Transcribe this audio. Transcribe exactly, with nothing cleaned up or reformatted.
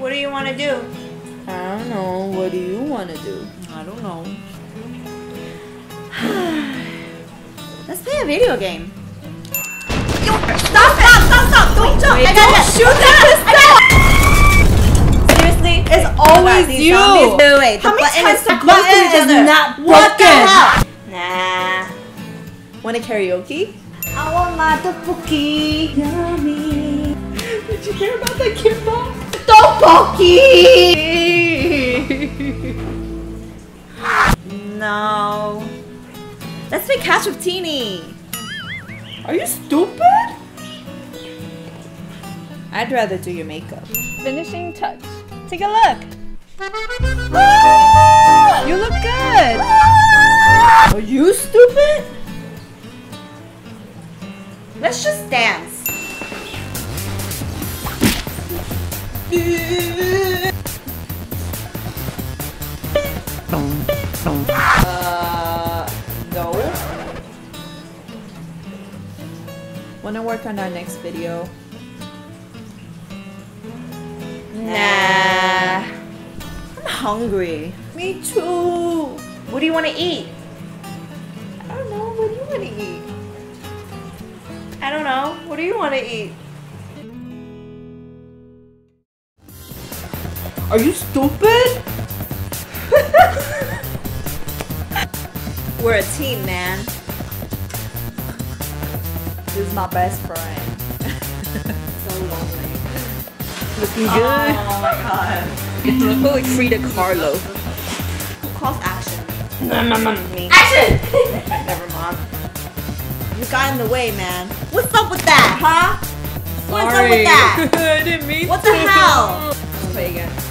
What do you want to do? I don't know. What do you want to do? I don't know. Let's play a video game. Stop, stop, stop, stop. Don't wait, jump. Wait, I got it. Shoot that. Seriously? It's always oh God, you. Zombies. Wait, wait, wait. How many times the button is not working? What the hell? Nah. Want to karaoke? I want my tteokbokki. Yummy. Did you hear about that kimbap? Tteokbokki! No. Let's play Catch with Teenie. Are you stupid? I'd rather do your makeup. Finishing touch. Take a look. Ah! You look good. Ah! Are you stupid? Let's just dance. Uh, no. Wanna work on our next video? Nah. I'm hungry. Me too. What do you want to eat? I don't know. What do you want to eat? I don't know. What do you want to eat? Are you stupid? We're a team, man. This is my best friend. So lonely. Looking good. Oh my god. You look like Frida Kahlo. Who calls action? No, no, no, me. Action! Never mind. You got in the way, man. What's up with that, huh? Sorry. What's up with that? I didn't mean to. What the hell? Let's play again.